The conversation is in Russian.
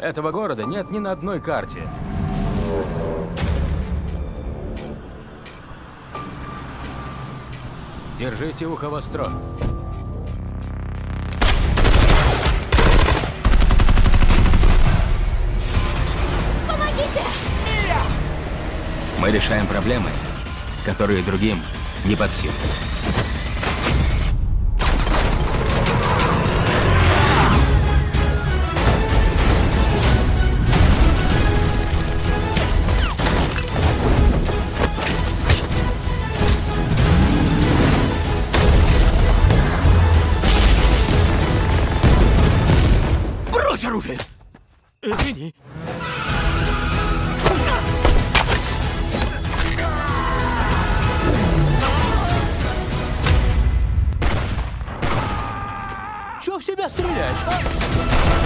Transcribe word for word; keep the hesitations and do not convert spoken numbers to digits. Этого города нет ни на одной карте. Держите ухо востро. Помогите! Мы решаем проблемы, которые другим не под силу. Оружие. Извини. Чё в себя стреляешь, а?